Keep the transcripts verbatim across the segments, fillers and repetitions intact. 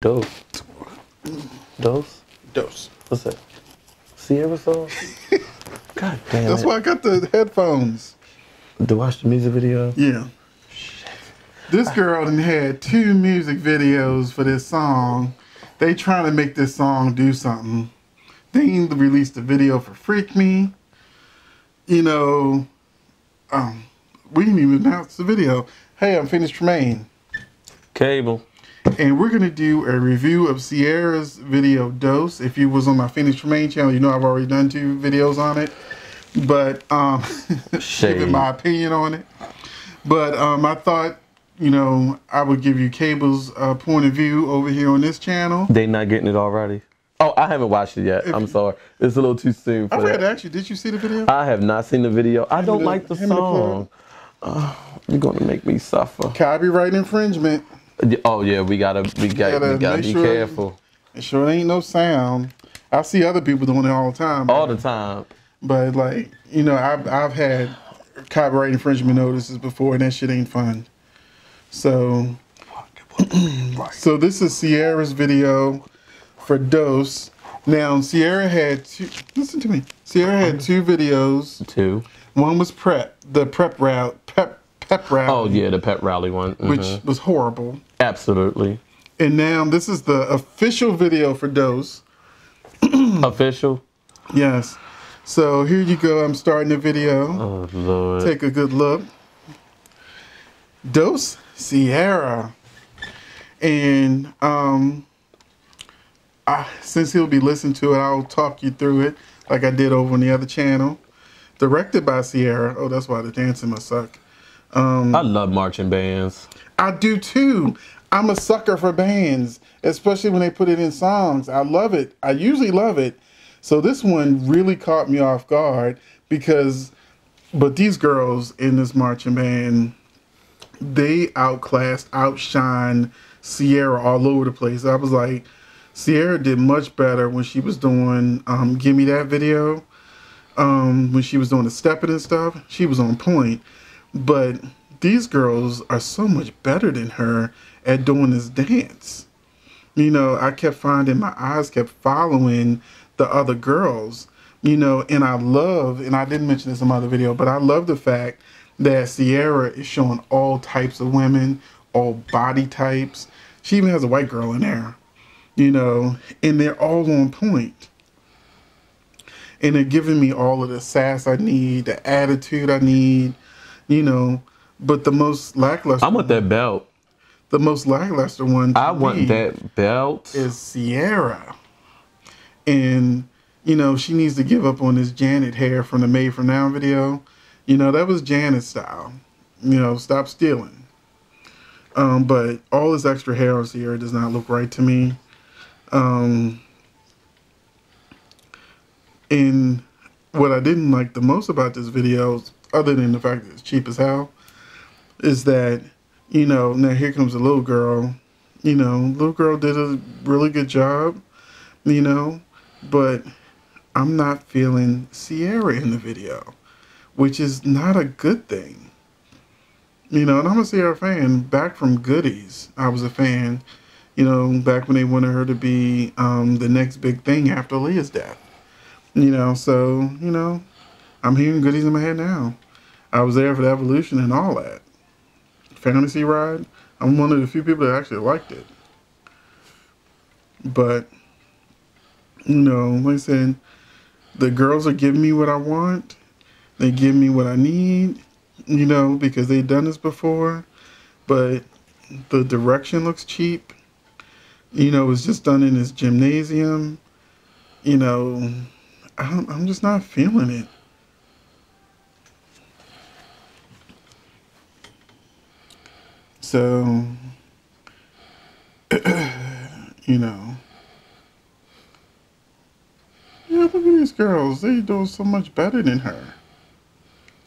Dose. Dose? Dose. What's that? Ciara song? God damn it. That's why I got the headphones. To watch the music video? Yeah. Shit. This girl done had two music videos for this song. They trying to make this song do something. They even released the video for Freak Me. You know, um, we didn't even announce the video. Hey, I'm Phoenix Tremayne. Cable. And we're going to do a review of Ciara's video, Dose. If you was on my Phoenix Tremayne channel, you know I've already done two videos on it. But, um, giving my opinion on it. But, um, I thought, you know, I would give you Cable's uh, point of view over here on this channel. They not getting it already? Oh, I haven't watched it yet. If I'm sorry. It's a little too soon for I forgot to ask you, did you see the video? I have not seen the video. I him don't the, like the song. The oh, you're going to make me suffer. Copyright infringement. Oh yeah, we gotta we gotta, gotta, we gotta be sure, careful. It sure ain't no sound. I see other people doing it all the time. All man. the time. But like, you know, I've I've had copyright infringement notices before, and that shit ain't fun. So, so this is Ciara's video for Dose. Now Ciara had two. Listen to me. Ciara had two videos. Two. One was prep. The prep route. Prep. Pep rally. Oh yeah, the pep rally one, mm-hmm. which was horrible. Absolutely. And now this is the official video for Dose. Official. Yes. So here you go. I'm starting the video. Oh Lord. Take a good look. Dose Ciara, and um, I, since he'll be listening to it, I'll talk you through it like I did over on the other channel. Directed by Ciara. Oh, that's why the dancing must suck. Um, I love marching bands. I do too. I'm a sucker for bands, especially when they put it in songs. I love it. I usually love it. So this one really caught me off guard because, but these girls in this marching band, they outclassed, outshined Ciara all over the place. I was like, Ciara did much better when she was doing um, Give Me That video. Um, when she was doing the stepping and stuff, she was on point. But these girls are so much better than her at doing this dance. You know, I kept finding my eyes kept following the other girls, you know, and I love, and I didn't mention this in my other video, but I love the fact that Ciara is showing all types of women, all body types. She even has a white girl in there, you know, and they're all on point. And they're giving me all of the sass I need, the attitude I need. You know, but the most lackluster. I want that belt. The most lackluster one. I want that belt. Is Ciara, and you know she needs to give up on this Janet hair from the Made for Now video. You know that was Janet style. You know, stop stealing. Um, but all this extra hair on Ciara does not look right to me. Um, and what I didn't like the most about this video, other than the fact that it's cheap as hell, is that, you know, now here comes a little girl. You know, little girl did a really good job, you know, but I'm not feeling Ciara in the video, which is not a good thing. You know, and I'm a Ciara fan back from Goodies. I was a fan, you know, back when they wanted her to be um, the next big thing after Leah's death. You know, so, you know, I'm hearing Goodies in my head now. I was there for the evolution and all that. Fantasy Ride. I'm one of the few people that actually liked it. But, you know, like I said, the girls are giving me what I want. They give me what I need, you know, because they've done this before. But the direction looks cheap. You know, it's just done in this gymnasium. You know, I'm, I'm just not feeling it. So, you know, yeah, look at these girls. They do so much better than her.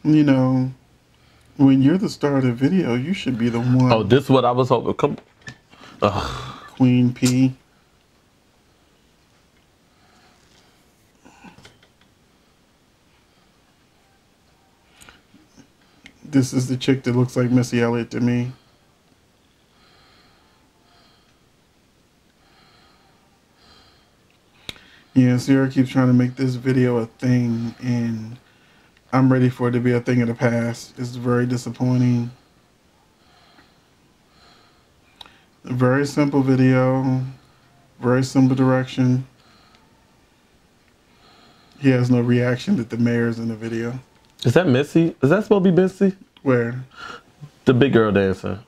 You know, when you're the star of the video, you should be the one. Oh, this is what I was hoping. Come, Ugh. Queen P. This is the chick that looks like Missy Elliott to me. Yeah, Ciara keeps trying to make this video a thing, and I'm ready for it to be a thing of the past. It's very disappointing. A very simple video, very simple direction. He has no reaction that the mayor's in the video. Is that Missy? Is that supposed to be Missy? Where? The big girl dancer.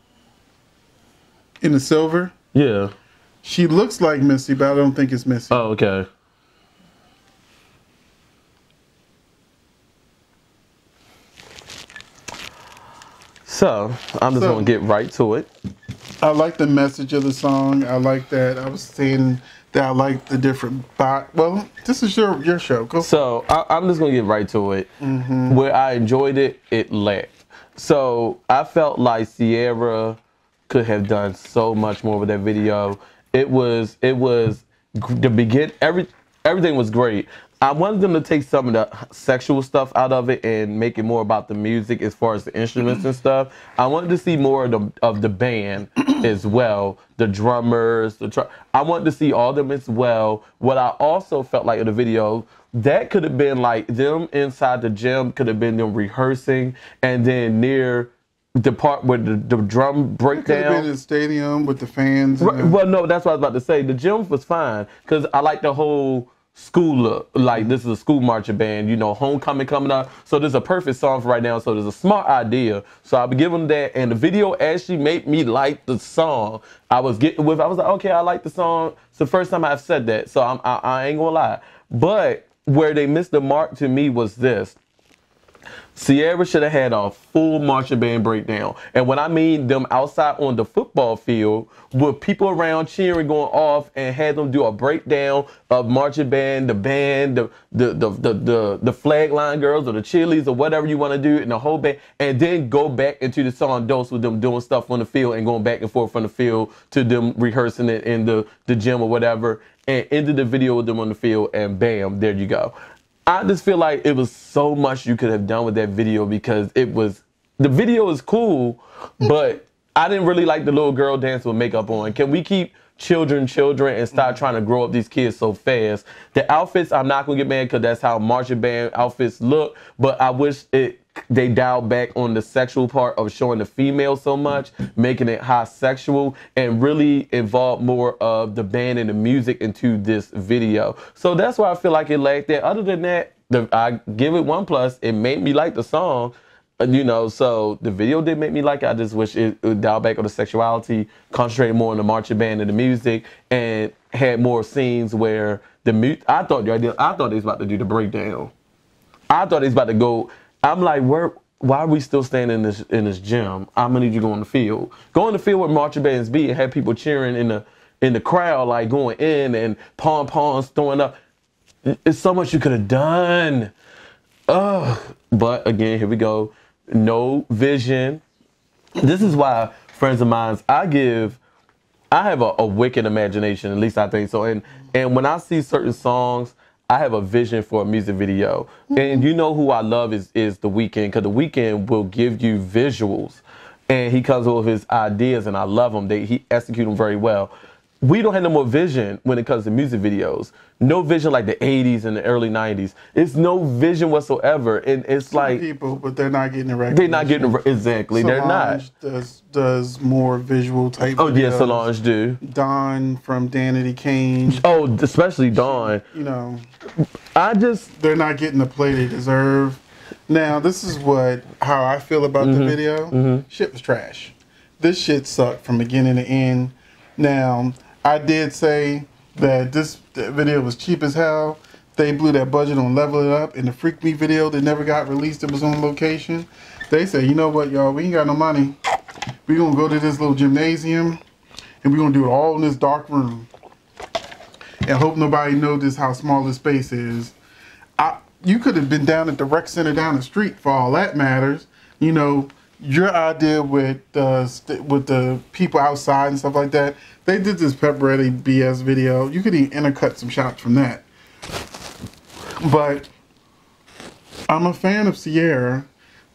In the silver? Yeah. She looks like Missy, but I don't think it's Missy. Oh, okay. So, I'm just so, going to get right to it. I like the message of the song. I like that. I was saying that I like the different... Well, this is your your show. Go so, I, I'm just going to get right to it. Mm-hmm. Where I enjoyed it, it lacked. So, I felt like Ciara could have done so much more with that video. It was, it was, the begin, every, everything was great. I wanted them to take some of the sexual stuff out of it and make it more about the music as far as the instruments and stuff. I wanted to see more of the, of the band as well, the drummers, the tr I wanted to see all them as well. What I also felt like in the video, that could have been like them inside the gym, could have been them rehearsing, and then near the part where the, the drum breakdown. Been in the stadium with the fans. And right, well, no, that's what I was about to say. The gym was fine because I like the whole school look. Like, this is a school marching band, you know, homecoming coming up. So there's a perfect song for right now. So there's a smart idea. So I'll be giving that. And the video actually made me like the song. I was getting with. I was like, okay, I like the song. It's the first time I've said that. So I'm, I, I ain't gonna lie. But where they missed the mark to me was this. Ciara should have had a full marching band breakdown. And when I mean them outside on the football field with people around cheering going off and had them do a breakdown of marching band, the band, the the the the the, the flag line girls or the cheerleaders or whatever you want to do and the whole band, and then go back into the song Dose with them doing stuff on the field and going back and forth from the field to them rehearsing it in the, the gym or whatever, and ended the video with them on the field and bam, there you go. I just feel like it was so much you could have done with that video because it was, the video is cool, but I didn't really like the little girl dance with makeup on. Can we keep children children and stop trying to grow up these kids so fast? The outfits, I'm not going to get mad because that's how marching band outfits look, but I wish it they dialed back on the sexual part of showing the female so much, making it high sexual, and really involve more of the band and the music into this video. So that's why I feel like it lacked that. Other than that, the, I give it one plus. It made me like the song, you know, so the video did make me like it. I just wish it would dial back on the sexuality, concentrate more on the marching band and the music, and had more scenes where the mu I thought the idea, I thought they was about to do the breakdown. I thought they was about to go... I'm like, where, why are we still staying in this in this gym? I'm gonna need you to go on the field. Go on the field where marching bands be and have people cheering in the in the crowd, like going in and pom poms throwing up. It's so much you could have done. Ugh. But again, here we go. No vision. This is why, friends of mine, I give I have a, a wicked imagination, at least I think so. And and when I see certain songs, I have a vision for a music video. And you know who I love is, is The Weeknd, because The Weeknd will give you visuals. And he comes with his ideas, and I love them. They, he executes them very well. We don't have no more vision when it comes to music videos. No vision like the eighties and the early nineties. It's no vision whatsoever. And it's Some like... people, but they're not getting the recognition. They're not getting... The, exactly, Solange they're not. Does, does more visual type Oh, videos. Yeah, Solange do. Dawn from Danity Kane. Oh, especially Dawn. She, you know... I just... They're not getting the play they deserve. Now, this is what... How I feel about mm-hmm. the video. Mm-hmm. Shit was trash. This shit sucked from beginning to end. Now... I did say that this video was cheap as hell. They blew that budget on Level It Up, and the Freak Me video that never got released, it was on location. They said, you know what, y'all, we ain't got no money. We're going to go to this little gymnasium, and we're going to do it all in this dark room. And hope nobody noticed how small this space is. I, you could have been down at the rec center down the street for all that matters. You know, your idea with uh, with the people outside and stuff like that, they did this pepperoni B S video. You could even intercut some shots from that. But I'm a fan of Ciara,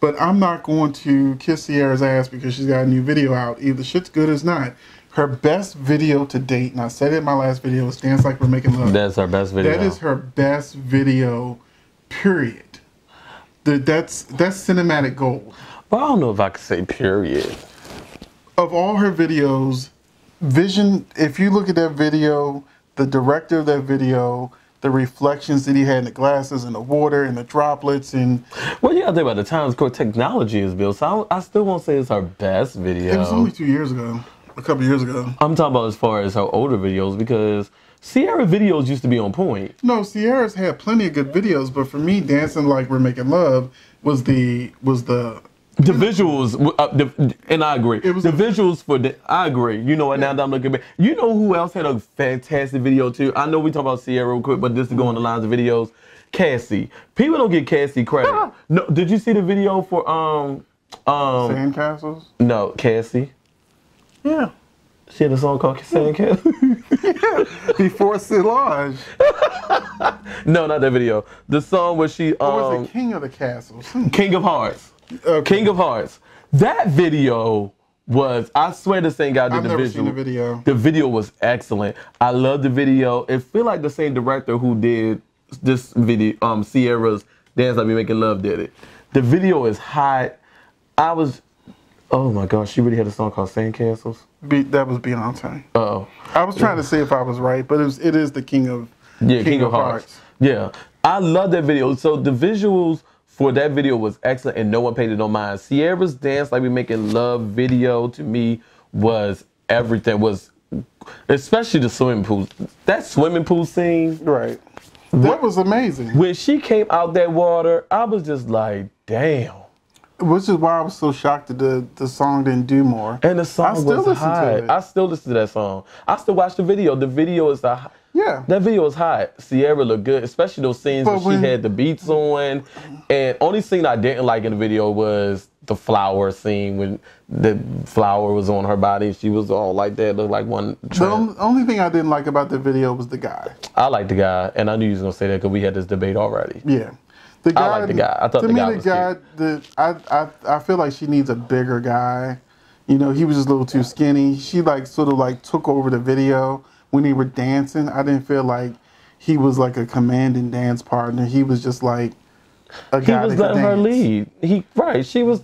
but I'm not going to kiss Ciara's ass because she's got a new video out. Either shit's good or it's not. Her best video to date, and I said it in my last video, was Dance Like We're Making Love. That's her best video. That is her best video, period. The, that's, that's cinematic gold. Well, I don't know if I could say period. Of all her videos, Vision, if you look at that video, the director of that video, the reflections that he had in the glasses and the water and the droplets and... Well, yeah, I think by the time core technology is built, so I, I still won't say it's her best video. It was only two years ago. A couple years ago. I'm talking about as far as her older videos, because Ciara videos used to be on point. No, Ciara's had plenty of good videos, but for me, Dancing Like We're Making Love was the was the the visuals, uh, the, and I agree. It was the, the visuals for the. I agree. You know what? Yeah. Now that I'm looking back, you know who else had a fantastic video too? I know we talk about Ciara real quick, but this is going on the lines of videos. Cassie. People don't get Cassie credit. No, did you see the video for um um? Sandcastles? No, Cassie. Yeah. She had a song called Sandcastles. Yeah. Before Solange. No, not that video. The song where she... Um, or was it King of the Castles? King of Hearts. Okay. King of Hearts. That video was... I swear to Saint God did the visual. I've never seen the video. The video was excellent. I love the video. It feel like the same director who did this video, um, Ciara's Dance Like We're Making Love, did it. The video is hot. I was... Oh my gosh, she really had a song called Sandcastles? Be, that was Beyonce. Uh oh. I was trying yeah. to see if I was right, but it, was, it is the King of Yeah, King, King of, of Hearts. Hearts. Yeah. I love that video. So the visuals for that video was excellent, and no one paid it no mind. Ciara's Dance Like We're Making Love video to me was everything. Was especially the swimming pool. That swimming pool scene. Right. That when, was amazing. When she came out that water, I was just like, damn. Which is why I was so shocked that the, the song didn't do more. And the song was high. I still listen to it. I still listen to that song. I still watch the video. The video is the yeah. That video is hot. Ciara looked good, especially those scenes where she had the beats on. And only scene I didn't like in the video was the flower scene when the flower was on her body. She was all like that. Looked like one. The only, only thing I didn't like about the video was the guy. I liked the guy, and I knew you was gonna say that because we had this debate already. Yeah. The guy, I like the guy. I thought the guy was cute. The, I, I, I feel like she needs a bigger guy. You know, he was just a little too skinny. She like sort of like took over the video when they were dancing. I didn't feel like he was like a commanding dance partner. He was just like a guy. He was letting her lead. He right. She was.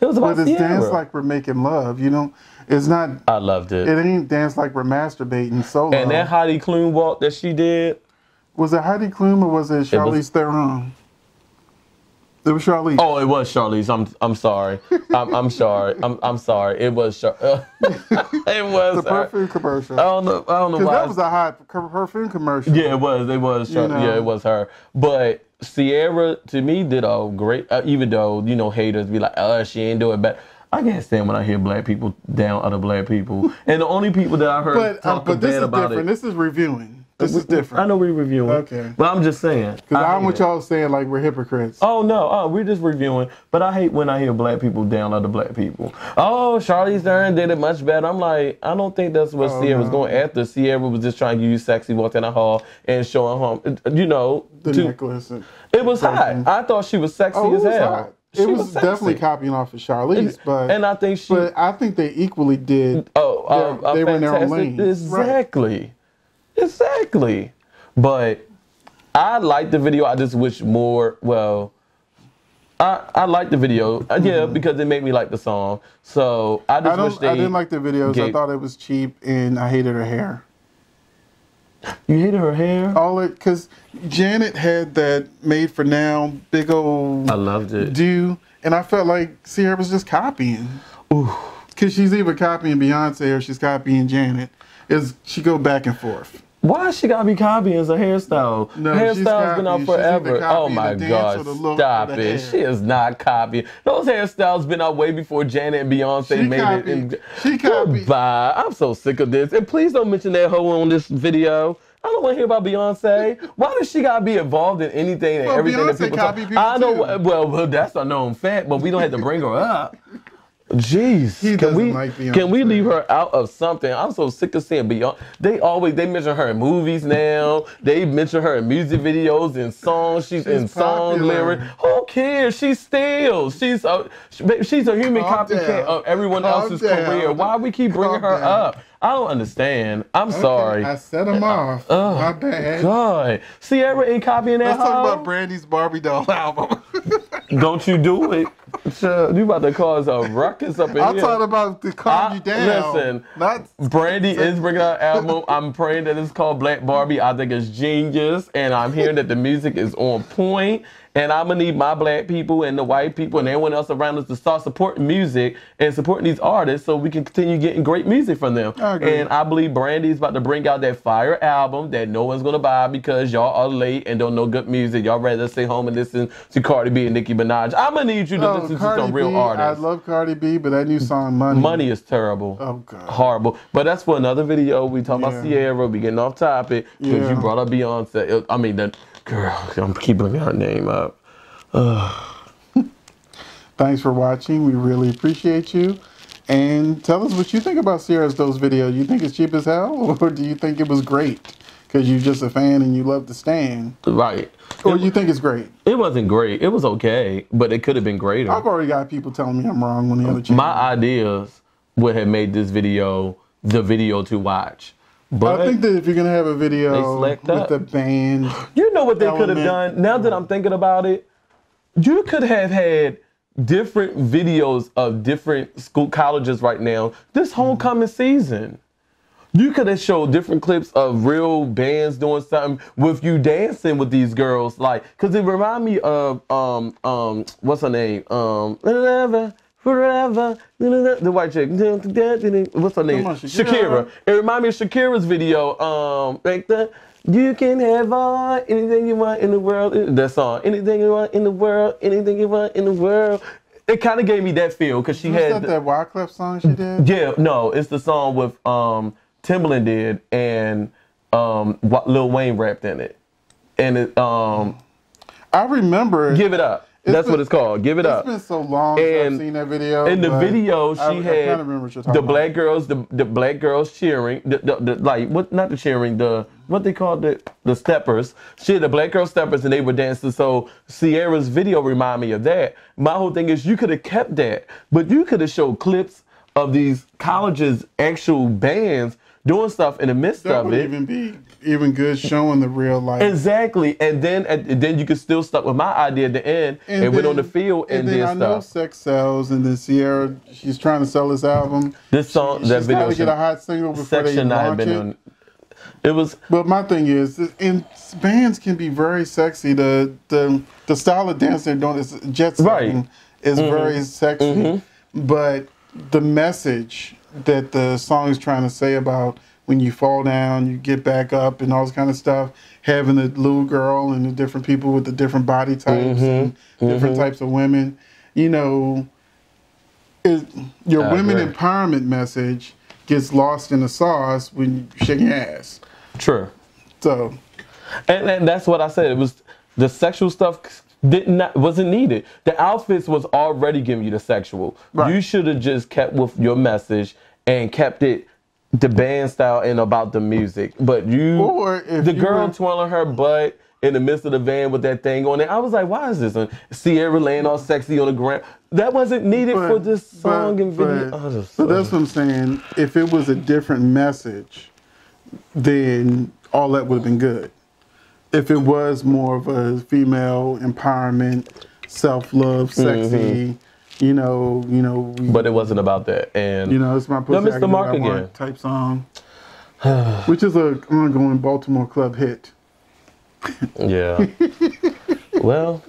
It was about Ciara. But it's Dance Like We're Making Love. You know, it's not. I loved it. It ain't Dance Like We're Masturbating solo. And that Heidi Klum walk that she did. Was it Heidi Klum or was it Charlize Theron? It was Charlize. Oh, it was Charlize. I'm I'm sorry. I'm, I'm sorry. I'm I'm sorry. It was Char uh, It was the perfume uh, commercial. I don't know. I don't know why. That was a hot perfume commercial. Yeah, it was. It was. Char you know. Yeah, it was her. But Ciara to me did a great. Uh, even though you know haters be like, oh, she ain't doing bad. I can't stand when I hear black people down other black people. And the only people that I heard but, talk uh, but this bad is about different. It. This is reviewing. This is different. I know we're reviewing. Okay. But I'm just saying. Because I'm with y'all saying like we're hypocrites. Oh, no. Oh, we're just reviewing. But I hate when I hear black people down other black people. Oh, Charlize Theron did it much better. I'm like, I don't think that's what oh, Ciara no. was going after. Ciara was just trying to give you sexy, walk in the hall and showing home, you know. The to, necklace. And it was hot. I thought she was sexy oh, as hell. Hot. She it was, was definitely copying off of Charlize, it, but and I think she. But I think they equally did. Oh, their, uh, they were in their own lane. Exactly. Right. Exactly. But I like the video. I just wish more, well, I I like the video. Yeah, mm-hmm. because it made me like the song. So I just I wish they I didn't like the videos. Gave, I thought it was cheap and I hated her hair. You hated her hair? All it because Janet had that Made For Now big old I loved it. Do and I felt like Ciara was just copying. Ooh. Cause she's either copying Beyonce or she's copying Janet. Is she go back and forth. Why she gotta be copying her hairstyle? No, hairstyle's she's been out forever. Oh my gosh, stop it. She is not copying. Those hairstyles been out way before Janet and Beyonce she made copied. It. And, she copied. Goodbye. I'm so sick of this. And please don't mention that hoe on this video. I don't want to hear about Beyonce. Why does she gotta be involved in anything and well, everything Beyonce that people talk? People I know. Well, well, that's a known fact, but we don't have to bring her up. Jeez, he can we like can we leave her out of something? I'm so sick of seeing Beyonce. They always they mention her in movies now. They mention her in music videos and songs. She's, she's in popular. Song lyrics. Who cares? She steals. She's a she's a human Calm copycat down. Of everyone Calm else's down. Career. Why we keep Calm bringing her down. Up? I don't understand. I'm okay, sorry. I set him off. Oh, my bad. God. Ciara ain't copying that. Let's home. Talk about Brandy's Barbie doll album. Don't you do it. You about to cause a ruckus up in I here. I thought about to calm I, you down. Listen, Not Brandy is bringing out an album. I'm praying that it's called Black Barbie. I think it's genius. And I'm hearing that the music is on point. And I'm going to need my black people and the white people and everyone else around us to start supporting music and supporting these artists so we can continue getting great music from them. I and I believe Brandy's about to bring out that fire album that no one's going to buy because y'all are late and don't know good music. Y'all rather stay home and listen to Cardi B and Nicki Minaj. I'm going to need you to oh, listen Cardi to some B, real artists. I love Cardi B, but that new song, Money. Money is terrible. Oh, God. Horrible. But that's for another video. We talking yeah. about Ciara. We getting off topic because yeah. you brought up Beyonce. I mean, that... Girl, I'm keeping her name up. Ugh. Thanks for watching. We really appreciate you. And tell us what you think about Ciara's Dose video. You think it's cheap as hell? Or do you think it was great? Because you're just a fan and you love the stand. Right. Or it, you think it's great? It wasn't great. It was okay. But it could have been greater. I've already got people telling me I'm wrong on the other channel. My ideas would have made this video the video to watch. But I think that if you're going to have a video with up. the band... You know what they could have done? Now that I'm thinking about it, you could have had different videos of different school colleges right now this homecoming season. You could have showed different clips of real bands doing something with you dancing with these girls. Like, because it remind me of, um, um, what's her name? Um, whatever. Forever, the white chick. What's her name? On, Shakira. Shakira. It reminded me of Shakira's video. Um, like the, you can have all, anything you want in the world. That song. Anything you want in the world. Anything you want in the world. It kind of gave me that feel because she was had. Is that that Wyclef song she did? Yeah, no, it's the song with um, Timbaland did and um, Lil Wayne rapped in it. And it, um, I remember. Give it up. It's That's been, what it's called. Give it it's up. It's been so long and, since I've seen that video. In the video, she I, had I the about. black girls, the, the black girls cheering, the, the, the like what? Not the cheering, the what they called the the steppers. She had the black girl steppers, and they were dancing. So Ciara's video remind me of that. My whole thing is you could have kept that, but you could have showed clips of these colleges' actual bands doing stuff in the midst that of it. That would even be even good showing the real life. Exactly. And then and then you could still stuck with my idea at the end and, and went on the field and, and did stuff. And then I know sex sells and then Ciara, she's trying to sell this album. This song, she, that she's video. She's trying to get a hot single before they launch it. On, it was, but my thing is, and bands can be very sexy. The, the, the style of dance they're doing, is jet setting, right. is mm-hmm. very sexy. Mm-hmm. But the message that the song is trying to say about when you fall down, you get back up and all this kind of stuff, having the little girl and the different people with the different body types mm-hmm. and mm-hmm. different types of women, you know, it, your I women agree. empowerment message gets lost in the sauce when you shake your ass. True. So. And, and that's what I said. It was the sexual stuff Did not wasn't needed. The outfits was already giving you the sexual. Right. You should have just kept with your message and kept it the band style and about the music. But you, or if the you girl were... twirling her butt in the midst of the van with that thing on it. I was like, why is this? And Ciara laying all sexy on the ground. That wasn't needed but, for this song but, and video. But, oh, this so song. That's what I'm saying. If it was a different message, then all that would have been good. If it was more of a female empowerment, self-love, sexy, mm-hmm. you know, you know. But it wasn't about that, and you know, it's my pussy. Miss the mark again. Type song, which is an ongoing Baltimore club hit. Yeah. Well,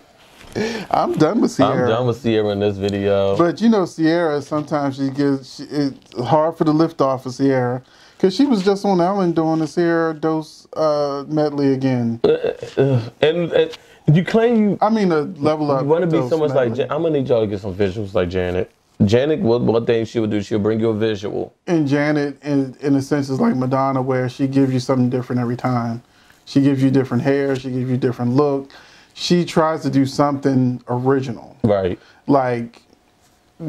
I'm done with Ciara. I'm done with Ciara in this video. But you know, Ciara sometimes she gets she, it's hard for the lift off of Ciara. Because she was just on Ellen doing the Ciara Dose uh, medley again. Uh, uh, and, and you claim you... I mean, a level up. You want to be so much medley. like... I'm going to need y'all to get some visuals like Janet. Janet, what, what thing she would do, she'll bring you a visual. And Janet, in, in a sense, is like Madonna, where she gives you something different every time. She gives you different hair. She gives you different look. She tries to do something original. Right. Like,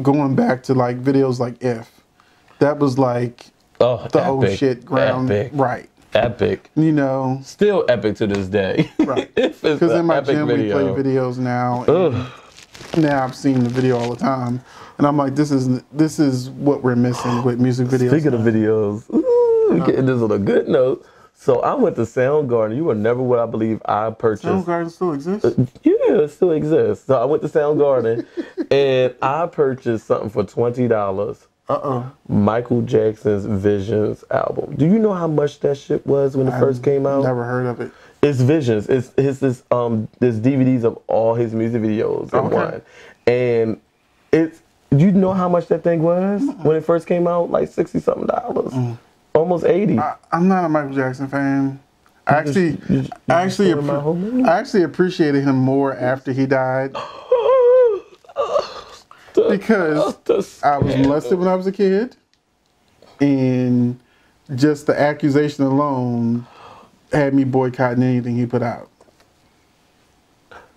going back to, like, videos like If. That was, like... Oh, the epic, old shit ground epic, right? Epic, you know, still epic to this day, right? Because in my gym video. we play videos now. And now I've seen the video all the time, and I'm like, this is this is what we're missing with music videos. Speaking now. of videos. Ooh. mm, getting this on a good note. So I went to Soundgarden. You were never what I believe I purchased. Soundgarden still exists? Uh, yeah, it still exists. So I went to Soundgarden, and I purchased something for twenty dollars. Uh-uh. Michael Jackson's Visions album. Do you know how much that shit was when it I've first came out? Never heard of it. It's Visions. It's his this um this D V Ds of all his music videos in okay. one. And it's, do you know how much that thing was mm-hmm. when it first came out? Like sixty something dollars. Mm. Almost eighty. I, I'm not a Michael Jackson fan. I you actually, just, you just, you I, actually appre- I actually appreciated him more after he died because I was molested when I was a kid, and just the accusation alone had me boycotting anything he put out.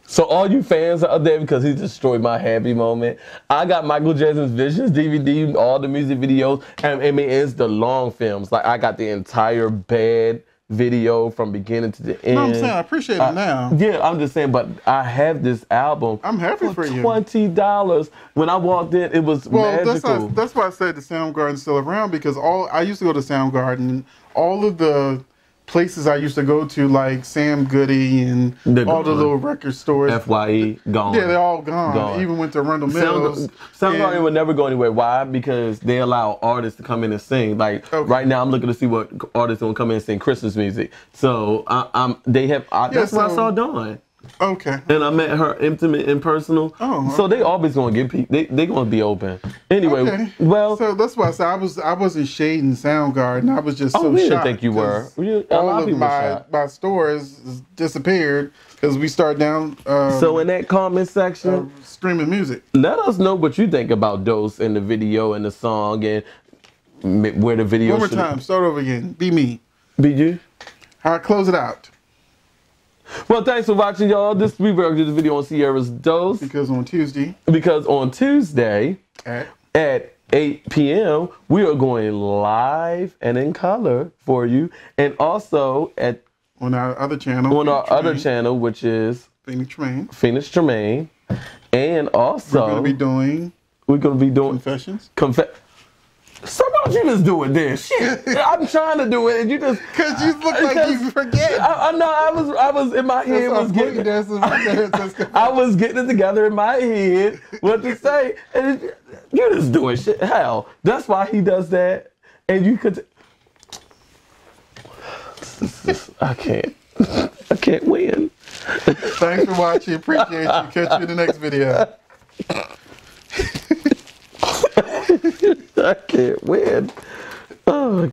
So all you fans are up there because he destroyed my happy moment. I got Michael Jackson's Visions D V D, all the music videos, and I mean, it's the long films. Like, I got the entire Bad video from beginning to the end. No, I'm saying I appreciate it I, now. Yeah, I'm just saying, but I have this album. I'm happy for, for you. twenty dollars. When I walked in, it was well, magical. That's, not, that's why I said the Soundgarden's still around, because all I used to go to Soundgarden. All of the places I used to go to, like Sam Goody and they're all gone. The little record stores. F Y E, gone. Yeah, they're all gone. gone. Even went to Rundle Mills. Soundgarden would never go anywhere. Why? Because they allow artists to come in and sing. Like, okay. right now, I'm looking to see what artists will come in and sing Christmas music. So, I, I'm, they have, I, yeah, that's so, why I saw Dawn. Okay. And I met her intimate and personal. Oh. Okay. So, they always going to get people. They, they going to be open. Anyway, okay. well. So, that's why I said I, was, I wasn't shading Soundgarden. I was just so oh, we shocked. I didn't think you were. We, all of my, my stores disappeared because we started down. Um, so, in that comment section, uh, streaming music. Let us know what you think about Dose and the video and the song and where the video One more time. Be. Start over again. Be me. Be you. All right, close it out. Well, thanks for watching, y'all. This we reacted to the video on Ciara's Dose. Because on Tuesday. Because on Tuesday at, at eight p.m. we are going live and in color for you, and also at on our other channel. On our Tremayne. other channel, which is Phoenix Tremayne. Phoenix Tremayne, and also we're gonna be doing. We're gonna be doing confessions. Confess. So why don't you just do it then? Shit, I'm trying to do it, and you just because you look like you forget. I, I know I was, I was in my head was getting, I was getting it together in my head what to say, and it, you just doing shit. Hell, that's why he does that, and you could. I can't, I can't win. Thanks for watching. Appreciate you. Catch you in the next video. I can't win. Oh.